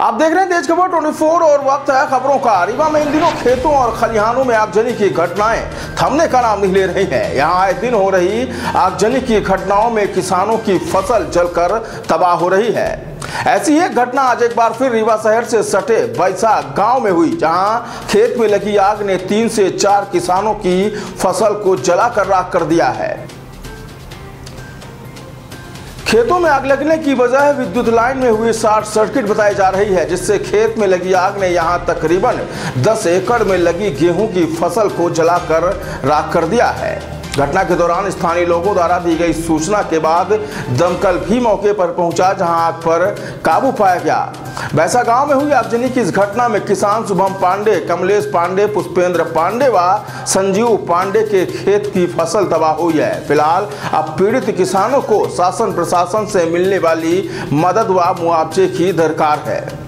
आप देख रहे हैं तेज़ खबर 24 और वक्त है खबरों का। रीवा में इन दिनों खेतों और खलिहानों में आगजनी की घटनाएं थमने का नाम नहीं ले रही हैं। यहां आए दिन हो रही आगजनी की घटनाओं में किसानों की फसल जलकर तबाह हो रही है। ऐसी एक घटना आज एक बार फिर रीवा शहर से सटे बैसा गांव में हुई, जहां खेत में लगी आग ने 3 से 4 किसानों की फसल को जलाकर राख कर दिया है। खेतों में आग लगने की वजह विद्युत लाइन में हुई शॉर्ट सर्किट बताई जा रही है, जिससे खेत में लगी आग ने यहां तकरीबन 10 एकड़ में लगी गेहूं की फसल को जलाकर राख कर दिया है। घटना के दौरान स्थानीय लोगों द्वारा दी गई सूचना के बाद दमकल भी मौके पर पहुंचा, जहां आग पर काबू पाया गया। बैसा गांव में हुई आगजनी की इस घटना में किसान शुभम पांडे, कमलेश पांडे, पुष्पेंद्र पांडे व संजीव पांडे के खेत की फसल तबाह हुई है। फिलहाल अब पीड़ित किसानों को शासन प्रशासन से मिलने वाली मदद व मुआवजे की दरकार है।